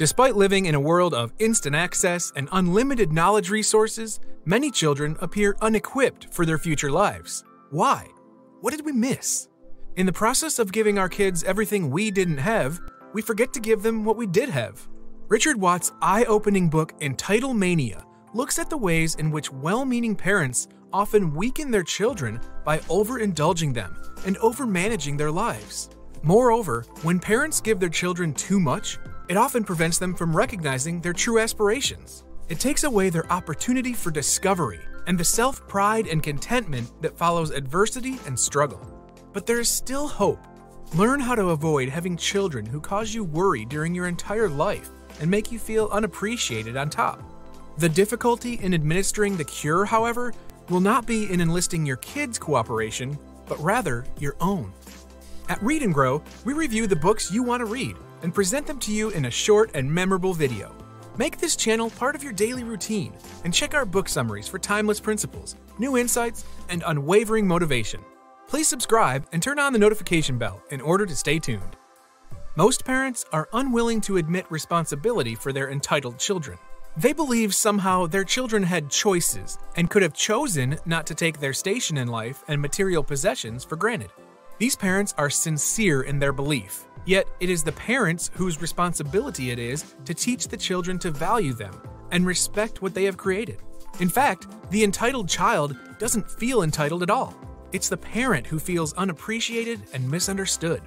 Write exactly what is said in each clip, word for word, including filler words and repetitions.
Despite living in a world of instant access and unlimited knowledge resources, many children appear unequipped for their future lives. Why? What did we miss? In the process of giving our kids everything we didn't have, we forget to give them what we did have. Richard Watts' eye-opening book Entitlemania looks at the ways in which well-meaning parents often weaken their children by overindulging them and overmanaging their lives. Moreover, when parents give their children too much, it often prevents them from recognizing their true aspirations. It takes away their opportunity for discovery and the self-pride and contentment that follows adversity and struggle. But there is still hope. Learn how to avoid having children who cause you worry during your entire life and make you feel unappreciated on top. The difficulty in administering the cure, however, will not be in enlisting your kids' cooperation, but rather your own. At Read and Grow, we review the books you want to read and present them to you in a short and memorable video. Make this channel part of your daily routine and check our book summaries for timeless principles, new insights, and unwavering motivation. Please subscribe and turn on the notification bell in order to stay tuned. Most parents are unwilling to admit responsibility for their entitled children. They believe somehow their children had choices and could have chosen not to take their station in life and material possessions for granted. These parents are sincere in their belief. Yet, it is the parents whose responsibility it is to teach the children to value them and respect what they have created. In fact, the entitled child doesn't feel entitled at all. It's the parent who feels unappreciated and misunderstood.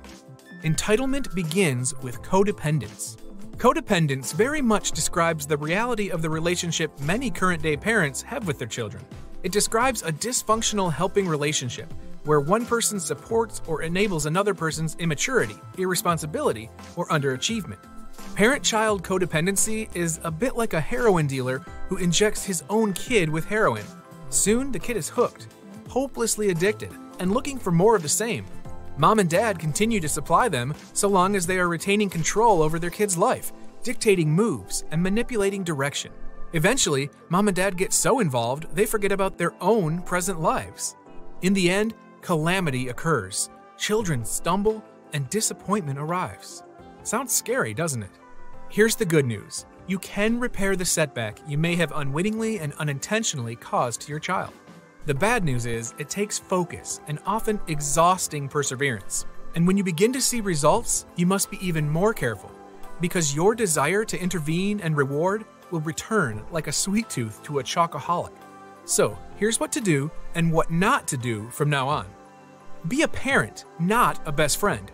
Entitlement begins with codependence. Codependence very much describes the reality of the relationship many current-day parents have with their children. It describes a dysfunctional helping relationship where one person supports or enables another person's immaturity, irresponsibility, or underachievement. Parent-child codependency is a bit like a heroin dealer who injects his own kid with heroin. Soon, the kid is hooked, hopelessly addicted, and looking for more of the same. Mom and dad continue to supply them so long as they are retaining control over their kid's life, dictating moves and manipulating direction. Eventually, mom and dad get so involved they forget about their own present lives. In the end, calamity occurs, children stumble, and disappointment arrives. Sounds scary, doesn't it? Here's the good news. You can repair the setback you may have unwittingly and unintentionally caused to your child. The bad news is it takes focus and often exhausting perseverance. And when you begin to see results, you must be even more careful, because your desire to intervene and reward will return like a sweet tooth to a chocoholic. So, here's what to do and what not to do from now on. Be a parent, not a best friend.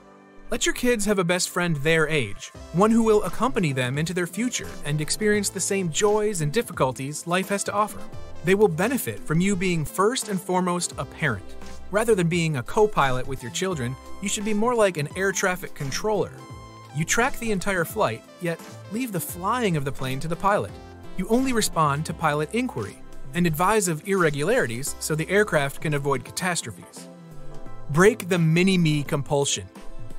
Let your kids have a best friend their age, one who will accompany them into their future and experience the same joys and difficulties life has to offer. They will benefit from you being first and foremost a parent. Rather than being a co-pilot with your children, you should be more like an air traffic controller. You track the entire flight, yet leave the flying of the plane to the pilot. You only respond to pilot inquiry and advise of irregularities so the aircraft can avoid catastrophes. Break the mini-me compulsion.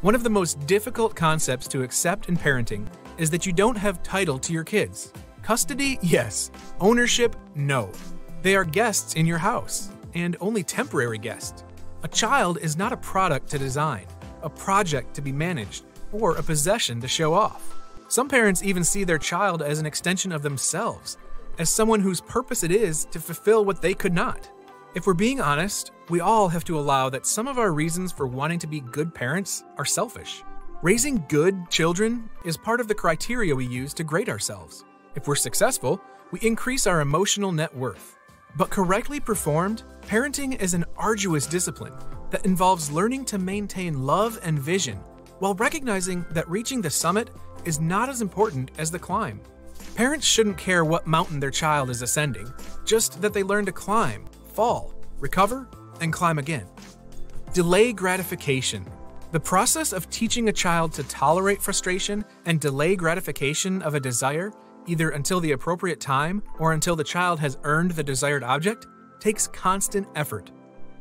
One of the most difficult concepts to accept in parenting is that you don't have title to your kids. Custody, yes. Ownership, no. They are guests in your house, and only temporary guests. A child is not a product to design, a project to be managed, or a possession to show off. Some parents even see their child as an extension of themselves, as someone whose purpose it is to fulfill what they could not. If we're being honest, we all have to allow that some of our reasons for wanting to be good parents are selfish. Raising good children is part of the criteria we use to grade ourselves. If we're successful, we increase our emotional net worth. But correctly performed, parenting is an arduous discipline that involves learning to maintain love and vision while recognizing that reaching the summit is not as important as the climb. Parents shouldn't care what mountain their child is ascending, just that they learn to climb, fall, recover, and climb again. Delay gratification. The process of teaching a child to tolerate frustration and delay gratification of a desire, either until the appropriate time or until the child has earned the desired object, takes constant effort.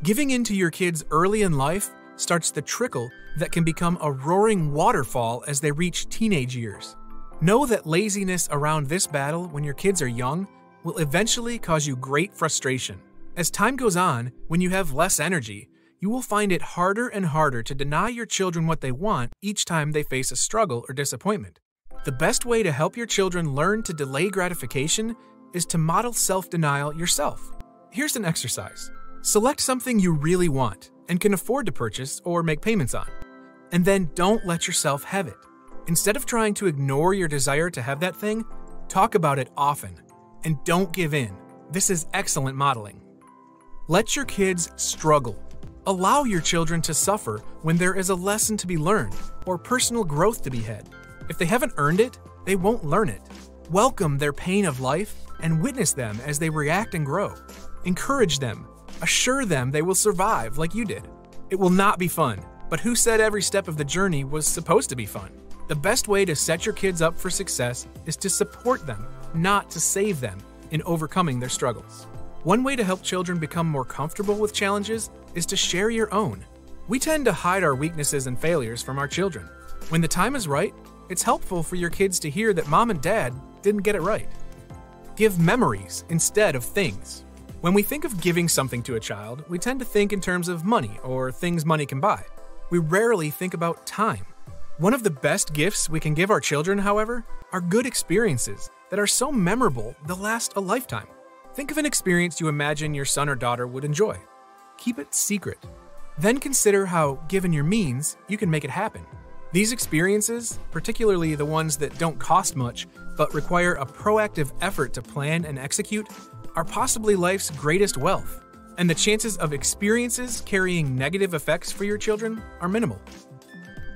Giving in to your kids early in life starts the trickle that can become a roaring waterfall as they reach teenage years. Know that laziness around this battle when your kids are young will eventually cause you great frustration. As time goes on, when you have less energy, you will find it harder and harder to deny your children what they want each time they face a struggle or disappointment. The best way to help your children learn to delay gratification is to model self-denial yourself. Here's an exercise. Select something you really want and can afford to purchase or make payments on, and then don't let yourself have it. Instead of trying to ignore your desire to have that thing, talk about it often, and don't give in. This is excellent modeling. Let your kids struggle. Allow your children to suffer when there is a lesson to be learned or personal growth to be had. If they haven't earned it, they won't learn it. Welcome their pain of life and witness them as they react and grow. Encourage them. Assure them they will survive like you did. It will not be fun, but who said every step of the journey was supposed to be fun? The best way to set your kids up for success is to support them, not to save them, in overcoming their struggles. One way to help children become more comfortable with challenges is to share your own. We tend to hide our weaknesses and failures from our children. When the time is right, it's helpful for your kids to hear that mom and dad didn't get it right. Give memories instead of things. When we think of giving something to a child, we tend to think in terms of money or things money can buy. We rarely think about time. One of the best gifts we can give our children, however, are good experiences that are so memorable they'll last a lifetime. Think of an experience you imagine your son or daughter would enjoy. Keep it secret. Then consider how, given your means, you can make it happen. These experiences, particularly the ones that don't cost much but require a proactive effort to plan and execute, are possibly life's greatest wealth, and the chances of experiences carrying negative effects for your children are minimal.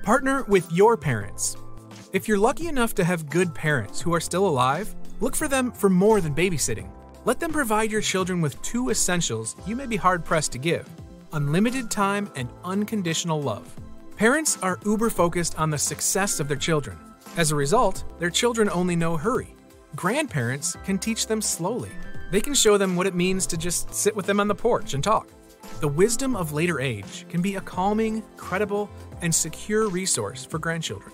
Partner with your parents. If you're lucky enough to have good parents who are still alive, look for them for more than babysitting. Let them provide your children with two essentials you may be hard-pressed to give: unlimited time and unconditional love. Parents are uber-focused on the success of their children. As a result, their children only know hurry. Grandparents can teach them slowly. They can show them what it means to just sit with them on the porch and talk. The wisdom of later age can be a calming, credible, and secure resource for grandchildren.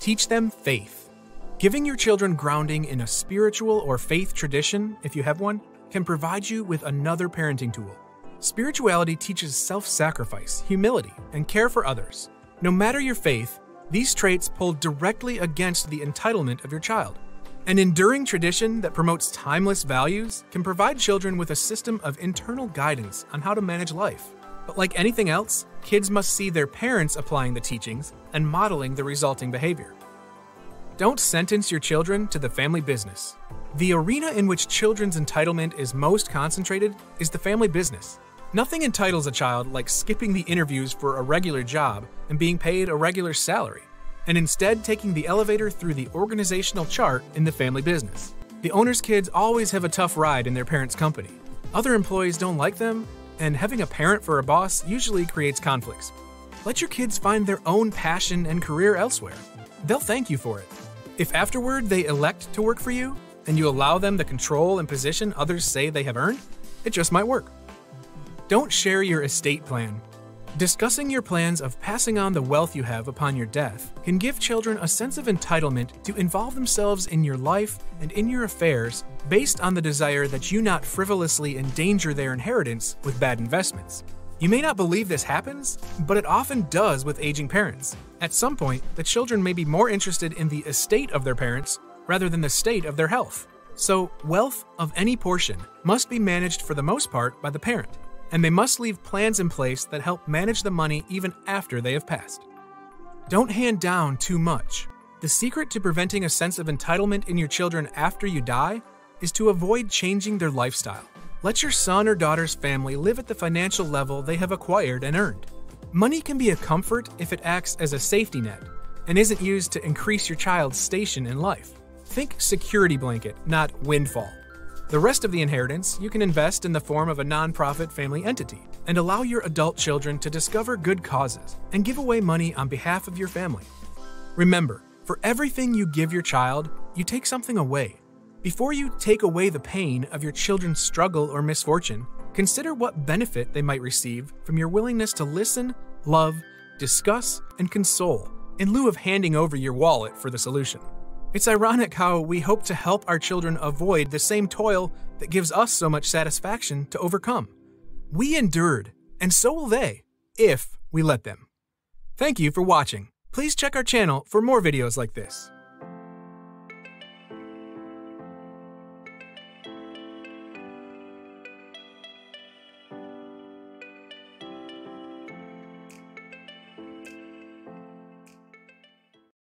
Teach them faith. Giving your children grounding in a spiritual or faith tradition, if you have one, can provide you with another parenting tool. Spirituality teaches self-sacrifice, humility, and care for others. No matter your faith, these traits pull directly against the entitlement of your child. An enduring tradition that promotes timeless values can provide children with a system of internal guidance on how to manage life. But like anything else, kids must see their parents applying the teachings and modeling the resulting behavior. Don't sentence your children to the family business. The arena in which children's entitlement is most concentrated is the family business. Nothing entitles a child like skipping the interviews for a regular job and being paid a regular salary, and instead taking the elevator through the organizational chart in the family business. The owner's kids always have a tough ride in their parents' company. Other employees don't like them, and having a parent for a boss usually creates conflicts. Let your kids find their own passion and career elsewhere. They'll thank you for it. If afterward they elect to work for you, and you allow them the control and position others say they have earned, it just might work. Don't share your estate plan. Discussing your plans of passing on the wealth you have upon your death can give children a sense of entitlement to involve themselves in your life and in your affairs based on the desire that you not frivolously endanger their inheritance with bad investments. You may not believe this happens, but it often does with aging parents. At some point, the children may be more interested in the estate of their parents rather than the state of their health. So, wealth of any portion must be managed for the most part by the parent, and they must leave plans in place that help manage the money even after they have passed. Don't hand down too much. The secret to preventing a sense of entitlement in your children after you die is to avoid changing their lifestyle. Let your son or daughter's family live at the financial level they have acquired and earned. Money can be a comfort if it acts as a safety net and isn't used to increase your child's station in life. Think security blanket, not windfall. The rest of the inheritance you can invest in the form of a nonprofit family entity and allow your adult children to discover good causes and give away money on behalf of your family. Remember, for everything you give your child, you take something away. Before you take away the pain of your children's struggle or misfortune, consider what benefit they might receive from your willingness to listen, love, discuss, and console, in lieu of handing over your wallet for the solution. It's ironic how we hope to help our children avoid the same toil that gives us so much satisfaction to overcome. We endured, and so will they, if we let them. Thank you for watching. Please check our channel for more videos like this.